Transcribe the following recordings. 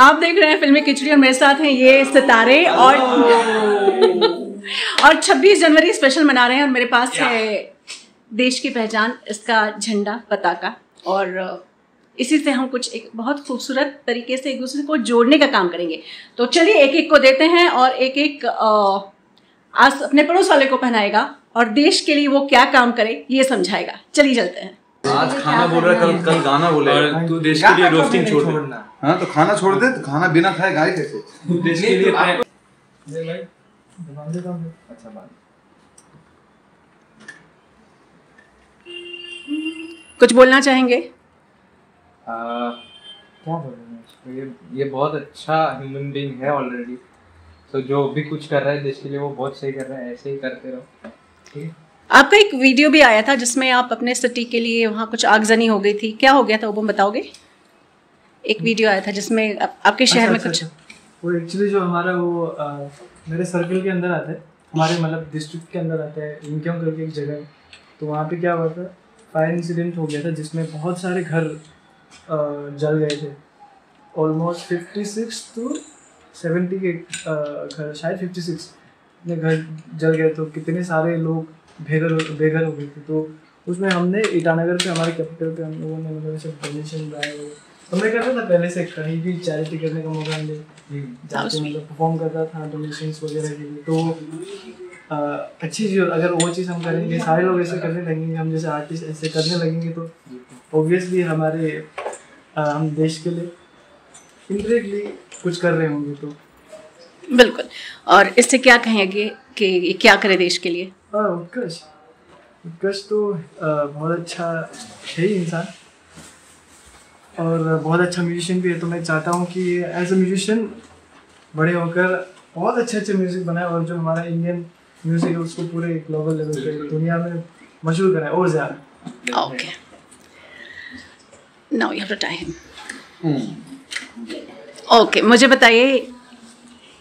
आप देख रहे हैं फिल्मी खिचड़ी और मेरे साथ हैं ये सितारे और 26 जनवरी स्पेशल मना रहे हैं और मेरे पास है देश की पहचान, इसका झंडा, पताका, और इसी से हम कुछ एक बहुत खूबसूरत तरीके से एक दूसरे को जोड़ने का काम करेंगे। तो चलिए एक एक को देते हैं और एक एक आज अपने पड़ोस वाले को पहनाएगा और देश के लिए वो क्या काम करे ये समझाएगा। चलिए चलते हैं। आज खाना बोल रहा है, कल गाना बोले, तू देश के लिए रोस्टिंग छोड़ देना। हाँ तो खाना छोड़ दे, तो खाना बिना खाए गाय कैसे? तू देश के लिए अच्छा बात कुछ बोलना चाहेंगे? क्या बोलूं, ये बहुत अच्छा ह्यूमन बीइंग है ऑलरेडी, तो जो भी कुछ कर रहा है देश के लिए वो बहुत सही कर रहा है, ऐसे ही करते रहो, ठीक है? आपका एक वीडियो भी आया था जिसमें आप अपने सिटी के लिए वहाँ कुछ आगजनी हो गई थी, क्या हो गया था ओबम बताओगे? एक वीडियो आया था जिसमें आपके शहर में कुछ वो एक्चुअली जो हमारा वो मेरे सर्कल के अंदर आता है, हमारे मतलब डिस्ट्रिक्ट के अंदर आता है, इनकम करके एक जगह है, तो वहाँ पे क्या हुआ था, फायर इंसिडेंट हो गया था जिसमें बहुत सारे घर जल गए थे। ऑलमोस्ट 56 to 70 के घर, शायद 56 ने घर जल गए, तो कितने सारे लोग बेघर हो गए थे। तो उसमें हमने ईटानगर पे, हमारे कैपिटल पे, हम लोगों ने मतलब सब डोनेशन लाए हुए, हमने करता था पहले से, कहीं भी चैरिटी करने का मौका मिले जाके मतलब परफॉर्म करता था डोनेशंस वगैरह के लिए। तो अच्छी चीज़, अगर वो चीज़ हम करेंगे, सारे लोग ऐसे करने लगेंगे, हम जैसे आर्टिस्ट ऐसे करने लगेंगे, तो ऑब्वियसली हमारे हम देश के लिए इनडायरेक्टली कुछ कर रहे होंगे। तो बिल्कुल, और इससे क्या कहेंगे कि क्या करे देश के लिए? हाँ, उत्कर्ष तो बहुत अच्छा है इंसान और बहुत अच्छा म्यूजिशियन भी है, तो मैं चाहता हूँ कि एज ए म्यूजिशियन बड़े होकर बहुत अच्छे म्यूज़िक बनाए और जो हमारा इंडियन म्यूज़िक है उसको पूरे ग्लोबल लेवल पे दुनिया में मशहूर कराए और ज़्यादा। Okay, now you have to tie him. Okay, मुझे बताइए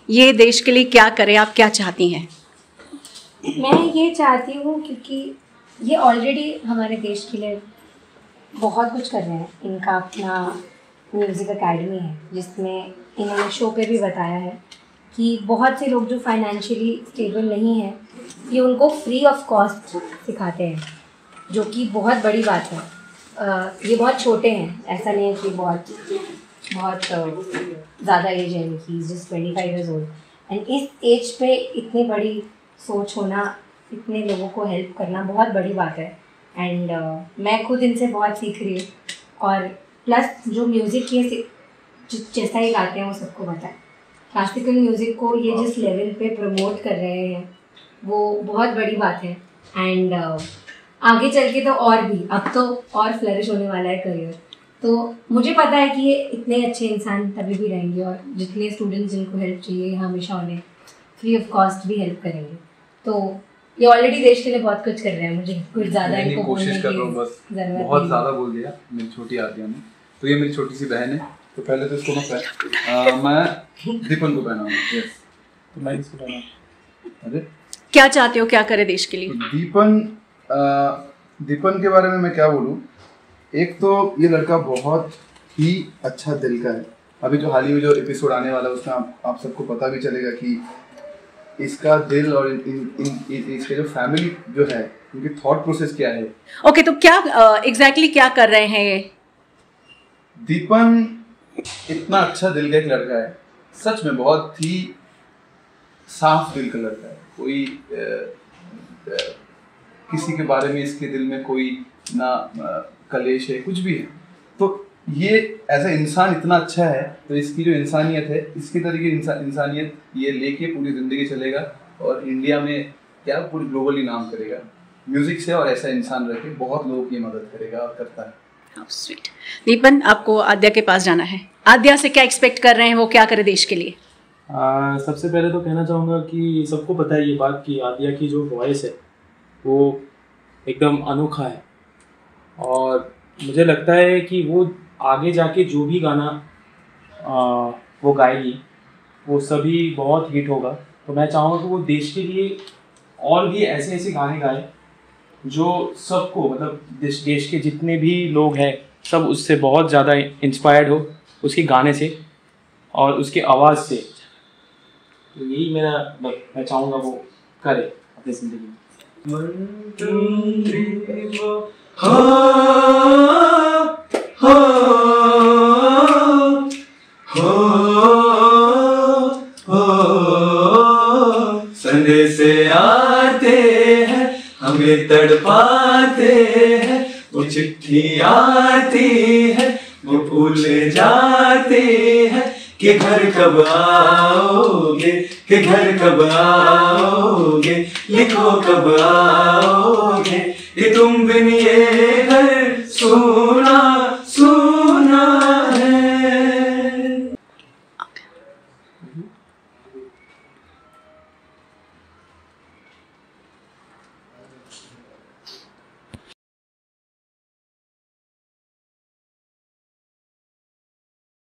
ये देश के लिए क्या करे, आप क्या चाहती हैं? मैं ये चाहती हूँ, क्योंकि ये ऑलरेडी हमारे देश के लिए बहुत कुछ कर रहे हैं, इनका अपना म्यूज़िक एकेडमी है जिसमें इन्होंने शो पे भी बताया है कि बहुत से लोग जो फाइनेंशियली स्टेबल नहीं है ये उनको फ्री ऑफ कॉस्ट सिखाते हैं, जो कि बहुत बड़ी बात है। ये बहुत छोटे हैं, ऐसा नहीं है कि बहुत ज़्यादा एज है इनकी, जस्ट 25 years old, एंड इस एज पे इतनी बड़ी सोच होना, इतने लोगों को हेल्प करना बहुत बड़ी बात है। एंड मैं खुद इनसे बहुत सीख रही हूँ, और प्लस जो म्यूज़िक ये जैसा ही गाते हैं वो सबको बताएं। क्लासिकल म्यूज़िक को ये जिस लेवल पे प्रमोट कर रहे हैं वो बहुत बड़ी बात है। एंड आगे चल के तो और भी, अब तो और फ्लरिश होने वाला है करियर, तो मुझे पता है कि ये इतने अच्छे इंसान तभी भी रहेंगे, और जितने स्टूडेंट्स जिनको हेल्प चाहिए हमेशा उन्हें फ्री ऑफ कॉस्ट भी हेल्प करेंगे। तो ये ऑलरेडी देश के लिए बहुत कुछ कर रहे हैं, मुझे कुछ ज़्यादा इनको कोशिश कर रहा हूँ, बस बहुत ज़्यादा बोल दिया। मेरी छोटी आद्या ने, तो ये मेरी छोटी सी बहन है, तो पहले तो इसको मैं दीपन को पहनाऊंगा, तो मैं इसको पहनाऊंगा। अरे क्या चाहते हो, क्या करे देश के लिए? दीपन के बारे में मैं क्या बोलूँ, एक तो ये लड़का बहुत ही अच्छा दिल का है। अभी जो हाल ही में जो एपिसोड आने वाला है उसमें आप सबको पता भी चलेगा कि इसका दिल और इसके जो फैमिली जो है उनकी थॉट प्रोसेस क्या है। ओके, तो क्या एग्जैक्टली क्या कर रहे हैं ये? दीपन इतना अच्छा दिल का एक लड़का है, सच में बहुत ही साफ दिल का लड़का है। कोई किसी के बारे में इसके दिल में कोई ना कलेश है, कुछ भी है, तो ये ऐसा इंसान इतना अच्छा है, तो इसकी जो इंसानियत है, इसकी तरह की इंसानियत ये लेके पूरी ज़िंदगी चलेगा और इंडिया में क्या पूरी ग्लोबली नाम करेगा म्यूज़िक से, और ऐसा इंसान रह के बहुत लोगों की मदद करेगा और करता है। स्वीट। दीपन, आपको आद्या के पास जाना है, आद्या से क्या एक्सपेक्ट कर रहे हैं, वो क्या करे देश के लिए? सबसे पहले तो कहना चाहूँगा कि सबको पता है ये बात कि आद्या की जो वॉइस है वो एकदम अनोखा है, और मुझे लगता है कि वो आगे जाके जो भी गाना वो गाएगी वो सभी बहुत हिट होगा। तो मैं चाहूँगा कि वो देश के लिए और भी ऐसे गाने गाए जो सबको, मतलब देश के जितने भी लोग हैं सब उससे बहुत ज़्यादा इंस्पायर्ड हो उसके गाने से, और उसकी आवाज़ से, तो यही मेरा मैं चाहूँगा वो करे अपनी ज़िंदगी में। संडे से आते हैं हमें तड़पाते हैं, वो चिट्ठी आती है वो भूल जाते हैं कि घर कब आओगे, कि घर कब आओगे, लिखो कब आओगे, ये तुम बिन ये घर सूना